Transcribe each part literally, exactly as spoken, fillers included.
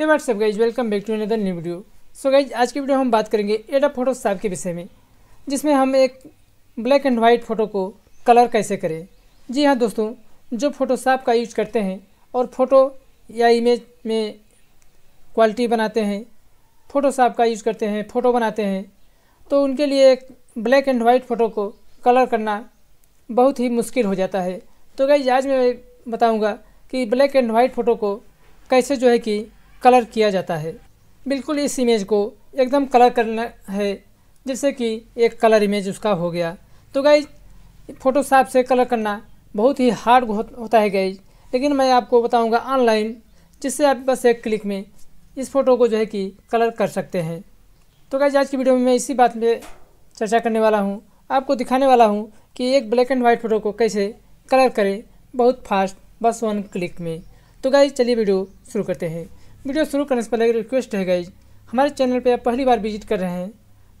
Hey what's up guys, welcome back to another new video. So guys, आज की video हम बात करेंगे एडोब फोटोशॉप के विषय में, जिसमें हम एक ब्लैक एंड वाइट फ़ोटो को कलर कैसे करें। जी हाँ दोस्तों, जो फोटोशॉप का यूज करते हैं और फ़ोटो या इमेज में क्वालिटी बनाते हैं, फ़ोटोशॉप का यूज करते हैं, फ़ोटो बनाते हैं, तो उनके लिए एक ब्लैक एंड वाइट फ़ोटो को कलर करना बहुत ही मुश्किल हो जाता है। तो गाइज आज मैं बताऊँगा कि ब्लैक एंड वाइट फ़ोटो को कैसे जो है कि कलर किया जाता है। बिल्कुल इस इमेज को एकदम कलर करना है, जैसे कि एक कलर इमेज उसका हो गया। तो गाइज फ़ोटोशॉप से कलर करना बहुत ही हार्ड होता है गाइज, लेकिन मैं आपको बताऊंगा ऑनलाइन, जिससे आप बस एक क्लिक में इस फ़ोटो को जो है कि कलर कर सकते हैं। तो गाइज आज की वीडियो में मैं इसी बात में चर्चा करने वाला हूँ, आपको दिखाने वाला हूँ कि एक ब्लैक एंड वाइट फ़ोटो को कैसे कलर करें बहुत फास्ट, बस वन क्लिक में। तो गाइज चलिए वीडियो शुरू करते हैं। वीडियो शुरू करने से पहले एक रिक्वेस्ट है गाइज, हमारे चैनल पे आप पहली बार विजिट कर रहे हैं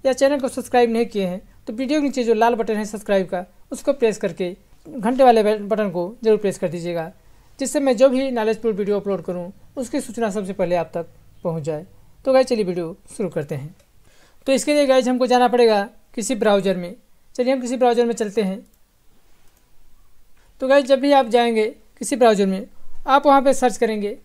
या चैनल को सब्सक्राइब नहीं किए हैं तो वीडियो के नीचे जो लाल बटन है सब्सक्राइब का, उसको प्रेस करके घंटे वाले बटन को जरूर प्रेस कर दीजिएगा, जिससे मैं जो भी नॉलेजफुल वीडियो अपलोड करूं उसकी सूचना सबसे पहले आप तक पहुँच जाए। तो गाइज चलिए वीडियो शुरू करते हैं। तो इसके लिए गाइज हमको जाना पड़ेगा किसी ब्राउज़र में। चलिए हम किसी ब्राउज़र में चलते हैं। तो गाइज जब भी आप जाएँगे किसी ब्राउज़र में, आप वहाँ पर सर्च करेंगे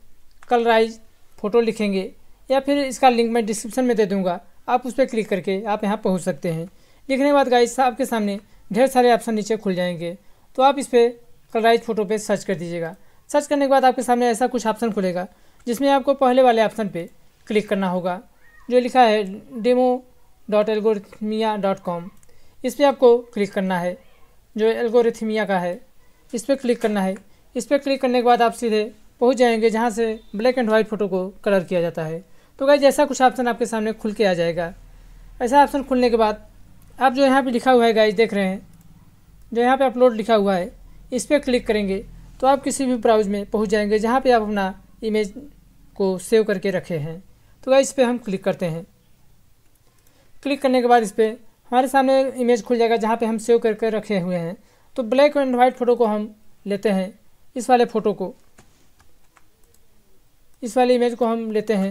कलराइज फ़ोटो लिखेंगे, या फिर इसका लिंक मैं डिस्क्रिप्शन में दे दूंगा, आप उस पर क्लिक करके आप यहां पहुंच सकते हैं। लिखने के बाद गाइज आपके सामने ढेर सारे ऑप्शन नीचे खुल जाएंगे, तो आप इस पर कलराइज फ़ोटो पे सर्च कर दीजिएगा। सर्च करने के बाद आपके सामने ऐसा कुछ ऑप्शन खुलेगा, जिसमें आपको पहले वाले ऑप्शन पे क्लिक करना होगा, जो लिखा है demo dot Algorithmia dot com. इस पर आपको क्लिक करना है, जो एल्गोरिथमिया का है, इस पर क्लिक करना है। इस पर क्लिक करने के बाद आप सीधे पहुंच जाएंगे जहां से ब्लैक एंड वाइट फ़ोटो को कलर किया जाता है। तो गाइज ऐसा कुछ ऑप्शन आपके सामने खुल के आ जाएगा। ऐसा ऑप्शन खुलने के बाद आप जो यहां पे लिखा हुआ है गाइज देख रहे हैं, जो यहां पे अपलोड लिखा हुआ है, इस पर क्लिक करेंगे तो आप किसी भी ब्राउज में पहुंच जाएंगे जहां पे आप अपना इमेज को सेव करके रखे हैं। तो गाइज इस पर हम क्लिक करते हैं। क्लिक करने के बाद इस पर हमारे सामने इमेज खुल जाएगा जहाँ पर हम सेव करके रखे हुए हैं। तो ब्लैक एंड वाइट फ़ोटो को हम लेते हैं, इस वाले फ़ोटो को, इस वाली इमेज को हम लेते हैं।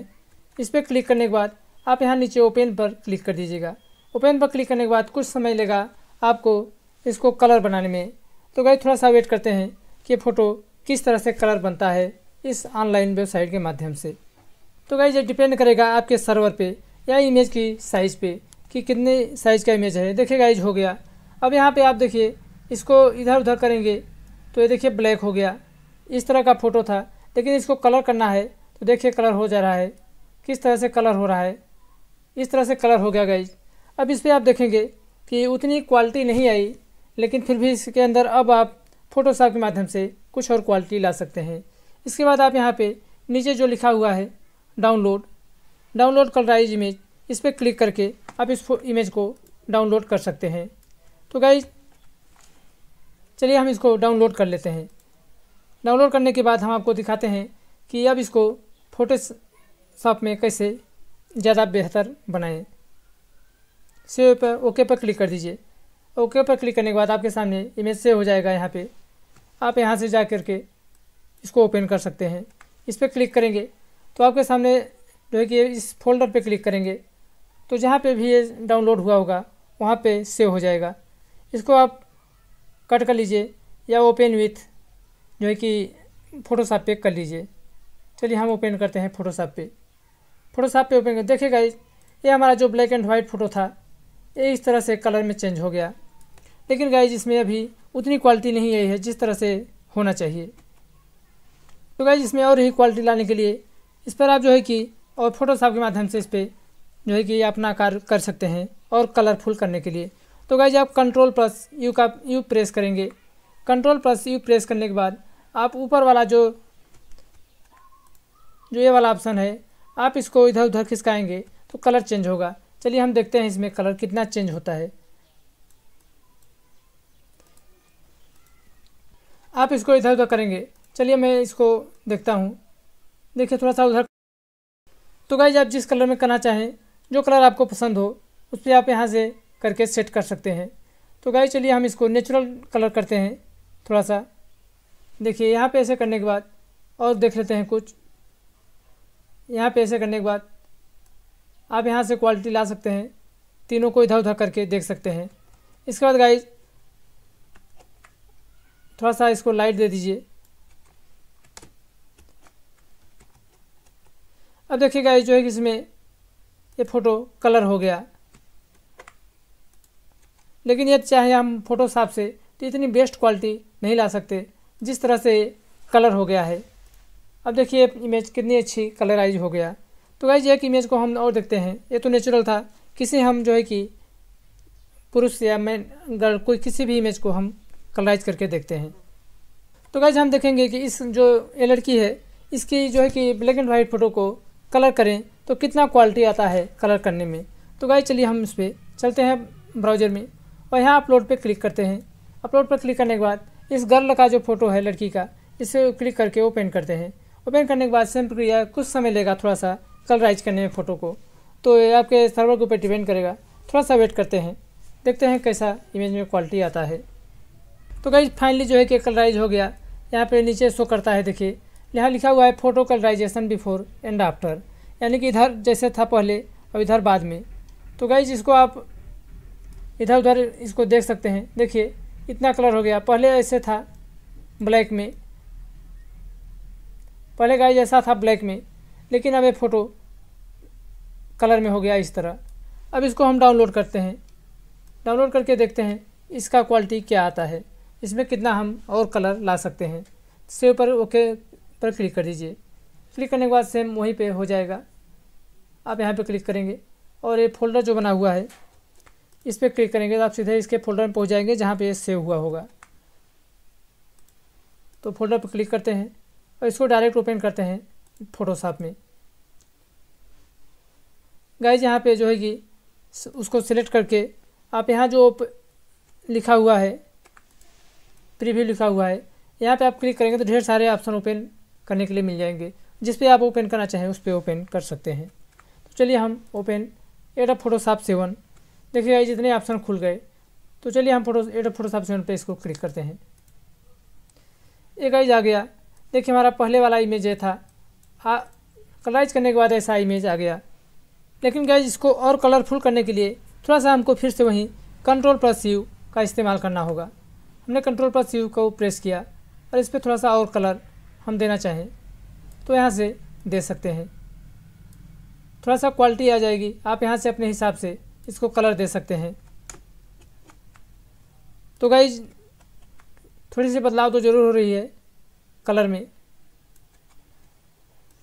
इस पर क्लिक करने के बाद आप यहाँ नीचे ओपन पर क्लिक कर दीजिएगा। ओपन पर क्लिक करने के बाद कुछ समय लेगा आपको इसको कलर बनाने में। तो गाइस थोड़ा सा वेट करते हैं कि फ़ोटो किस तरह से कलर बनता है इस ऑनलाइन वेबसाइट के माध्यम से। तो गाइस ये डिपेंड करेगा आपके सर्वर पे या इमेज की साइज़ पे कि कितने साइज़ का इमेज है। देखिए गाइस हो गया। अब यहाँ पर आप देखिए इसको इधर उधर करेंगे तो ये देखिए ब्लैक हो गया, इस तरह का फ़ोटो था, लेकिन इसको कलर करना है। तो देखिए कलर हो जा रहा है, किस तरह से कलर हो रहा है, इस तरह से कलर हो गया गाइज। अब इस पर आप देखेंगे कि उतनी क्वालिटी नहीं आई, लेकिन फिर भी इसके अंदर अब आप फ़ोटोशॉप के माध्यम से कुछ और क्वालिटी ला सकते हैं। इसके बाद आप यहाँ पे नीचे जो लिखा हुआ है डाउनलोड डाउनलोड कलराइज इमेज, इस पर क्लिक करके आप इस इमेज को डाउनलोड कर सकते हैं। तो गाइज चलिए हम इसको डाउनलोड कर लेते हैं। डाउनलोड करने के बाद हम आपको दिखाते हैं कि अब इसको फोटोशॉप में कैसे ज़्यादा बेहतर बनाएं। सेव पर ओके पर क्लिक कर दीजिए। ओके पर क्लिक करने के बाद आपके सामने इमेज सेव हो जाएगा। यहाँ पे आप यहाँ से जा कर के इसको ओपन कर सकते हैं। इस पर क्लिक करेंगे तो आपके सामने जो है कि इस फोल्डर पे क्लिक करेंगे तो जहाँ पे भी ये डाउनलोड हुआ होगा वहाँ पे सेव हो जाएगा। इसको आप कट कर लीजिए या ओपन विथ जो है कि फ़ोटोशॉप पे कर लीजिए। चलिए हम ओपन करते हैं फ़ोटोशॉप पे। फ़ोटोशॉप पे ओपन कर देखिए गाइज ये हमारा जो ब्लैक एंड वाइट फ़ोटो था ये इस तरह से कलर में चेंज हो गया, लेकिन गाइज इसमें अभी उतनी क्वालिटी नहीं आई है जिस तरह से होना चाहिए। तो गाइज इसमें और ही क्वालिटी लाने के लिए इस पर आप जो है कि और फ़ोटोशॉप के माध्यम से इस पर जो है कि अपना कार्य कर सकते हैं और कलरफुल करने के लिए। तो गाइज आप कंट्रोल प्लस यू का यू प्रेस करेंगे। कंट्रोल प्लस यू प्रेस करने के बाद आप ऊपर वाला जो जो ये वाला ऑप्शन है, आप इसको इधर उधर खिसकाएंगे तो कलर चेंज होगा। चलिए हम देखते हैं इसमें कलर कितना चेंज होता है। आप इसको इधर उधर करेंगे। चलिए मैं इसको देखता हूँ। देखिए थोड़ा सा उधर। तो गाइज आप जिस कलर में करना चाहें, जो कलर आपको पसंद हो, उस पर आप यहाँ से करके सेट कर सकते हैं। तो गाइज चलिए हम इसको नेचुरल कलर करते हैं थोड़ा सा। देखिए यहाँ पे ऐसे करने के बाद और देख लेते हैं कुछ। यहाँ पे ऐसे करने के बाद आप यहाँ से क्वालिटी ला सकते हैं, तीनों को इधर उधर करके देख सकते हैं। इसके बाद गाइज थोड़ा सा इसको लाइट दे दीजिए। अब देखिए गाइज जो है कि इसमें ये फ़ोटो कलर हो गया, लेकिन ये चाहे हम फोटोशॉप से तो इतनी बेस्ट क्वालिटी नहीं ला सकते जिस तरह से कलर हो गया है। अब देखिए इमेज कितनी अच्छी कलराइज हो गया। तो गाइज एक इमेज को हम और देखते हैं, ये तो नेचुरल था, किसी हम जो है कि पुरुष या मैन गर्ल कोई किसी भी इमेज को हम कलराइज करके देखते हैं। तो गाइज हम देखेंगे कि इस जो ये लड़की है इसकी जो है कि ब्लैक एंड वाइट फ़ोटो को कलर करें तो कितना क्वालिटी आता है कलर करने में। तो गाइज चलिए हम इस पर चलते हैं ब्राउज़र में और यहाँ अपलोड पर क्लिक करते हैं। अपलोड पर क्लिक करने के बाद इस गर्ल का जो फ़ोटो है लड़की का, इसे क्लिक करके ओपन करते हैं। ओपन करने के बाद सेम प्रक्रिया, कुछ समय लेगा थोड़ा सा कलराइज करने में फ़ोटो को, तो ये आपके सर्वर के ऊपर डिपेंड करेगा। थोड़ा सा वेट करते हैं, देखते हैं कैसा इमेज में क्वालिटी आता है। तो गाइज फाइनली जो है कि कलराइज हो गया। यहाँ पे नीचे शो करता है, देखिए यहाँ लिखा हुआ है photo colourisation before and after, यानी कि इधर जैसे था पहले और इधर बाद में। तो गाइज इसको आप इधर उधर इसको देख सकते हैं। देखिए इतना कलर हो गया, पहले ऐसे था ब्लैक में, पहले गाइज ऐसा था ब्लैक में, लेकिन अब ये फ़ोटो कलर में हो गया इस तरह। अब इसको हम डाउनलोड करते हैं, डाउनलोड करके देखते हैं इसका क्वालिटी क्या आता है, इसमें कितना हम और कलर ला सकते हैं। सेव पर ओके पर क्लिक कर दीजिए। क्लिक करने के बाद सेम वहीं पे हो जाएगा, आप यहाँ पे क्लिक करेंगे और ये फोल्डर जो बना हुआ है इस पर क्लिक करेंगे तो आप सीधे इसके फोल्डर में पहुँच जाएंगे जहाँ पर ये सेव हुआ होगा। तो फोल्डर पर क्लिक करते हैं और इसको डायरेक्ट ओपन करते हैं फोटोशॉप में। गाइज यहाँ पे जो है कि उसको सिलेक्ट करके आप यहाँ जो लिखा हुआ है प्रीव्यू लिखा हुआ है, यहाँ पे आप क्लिक करेंगे तो ढेर सारे ऑप्शन ओपन करने के लिए मिल जाएंगे, जिस पे आप ओपन करना चाहें उस पे ओपन कर सकते हैं। तो चलिए हम ओपन एडोब फोटोशॉप सेवन, देखिए गाइज जितने ऑप्शन खुल गए। तो चलिए हम फोटो एडोब फोटोशॉप सेवन पर इसको क्लिक करते हैं। ये गाइज आ गया, देखिए हमारा पहले वाला इमेज ये था, कलराइज करने के बाद ऐसा इमेज आ गया। लेकिन गाइज इसको और कलरफुल करने के लिए थोड़ा सा हमको फिर से वहीं कंट्रोल प्लस यू का इस्तेमाल करना होगा। हमने कंट्रोल प्लस यू को प्रेस किया और इस पर थोड़ा सा और कलर हम देना चाहें तो यहाँ से दे सकते हैं, थोड़ा सा क्वालिटी आ जाएगी। आप यहाँ से अपने हिसाब से इसको कलर दे सकते हैं। तो गाइज थोड़ी सी बदलाव तो ज़रूर हो रही है कलर में।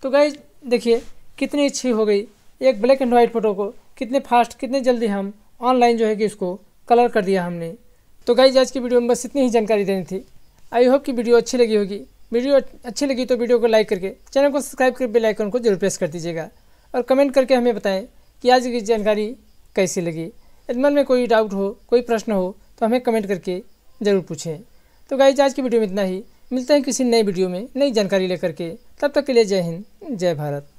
तो गाइज देखिए कितनी अच्छी हो गई एक ब्लैक एंड वाइट फ़ोटो को, कितने फास्ट कितने जल्दी हम ऑनलाइन जो है कि इसको कलर कर दिया हमने। तो गाइज आज की वीडियो में बस इतनी ही जानकारी देनी थी। आई होप कि वीडियो अच्छी लगी होगी। वीडियो अच्छी लगी तो वीडियो को लाइक करके चैनल को सब्सक्राइब करके बेल आइकन को जरूर प्रेस कर दीजिएगा और कमेंट करके हमें बताएं कि आज की जानकारी कैसी लगी। यदि मन में कोई डाउट हो, कोई प्रश्न हो तो हमें कमेंट करके ज़रूर पूछें। तो गाइज आज की वीडियो में इतना ही, मिलते हैं किसी नई वीडियो में नई जानकारी लेकर के। तब तक के लिए जय हिंद, जय भारत।